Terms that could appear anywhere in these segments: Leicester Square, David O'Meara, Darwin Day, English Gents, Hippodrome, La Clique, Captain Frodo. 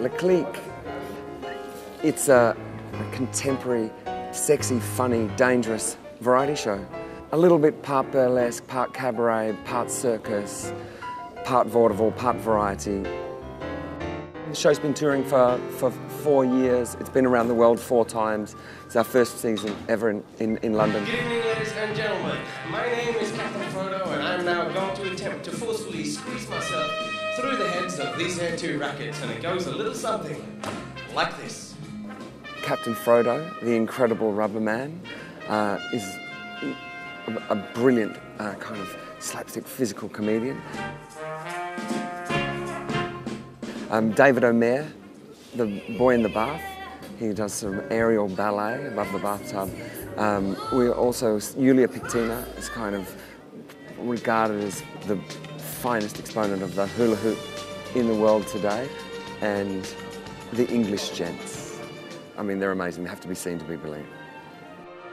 La Clique, it's a contemporary, sexy, funny, dangerous variety show. A little bit part burlesque, part cabaret, part circus, part vaudeville, part variety. The show's been touring for 4 years. It's been around the world 4 times. It's our first season ever in London. Good evening, ladies and gentlemen. My name is Captain Frodo, and I'm now going to attempt to forcefully squeeze myself through the heads of these here 2 rackets, and it goes a little something like this. Captain Frodo, the incredible rubber man, is a brilliant kind of slapstick physical comedian. David O'Meara, the boy in the bath, he does some aerial ballet above the bathtub. We're also, Yulia Pikhtina is kind of regarded as the finest exponent of the hula hoop in the world today, and the English Gents. I mean, they're amazing, they have to be seen to be believed.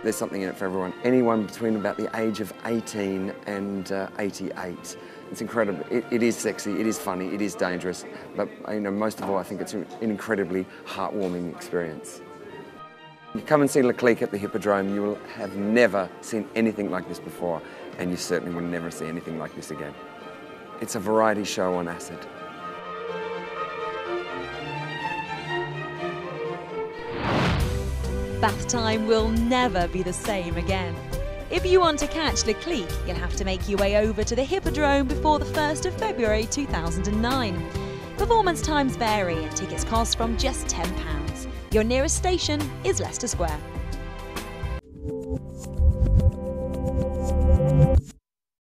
There's something in it for everyone. Anyone between about the age of 18 and 88. It's incredible. It is sexy, it is funny, it is dangerous. But you know, most of all, I think it's an incredibly heartwarming experience. You come and see La Clique at the Hippodrome, you will have never seen anything like this before, and you certainly will never see anything like this again. It's a variety show on acid. Bath time will never be the same again. If you want to catch La Clique, you'll have to make your way over to the Hippodrome before the 1st of February 2009. Performance times vary and tickets cost from just £10. Your nearest station is Leicester Square.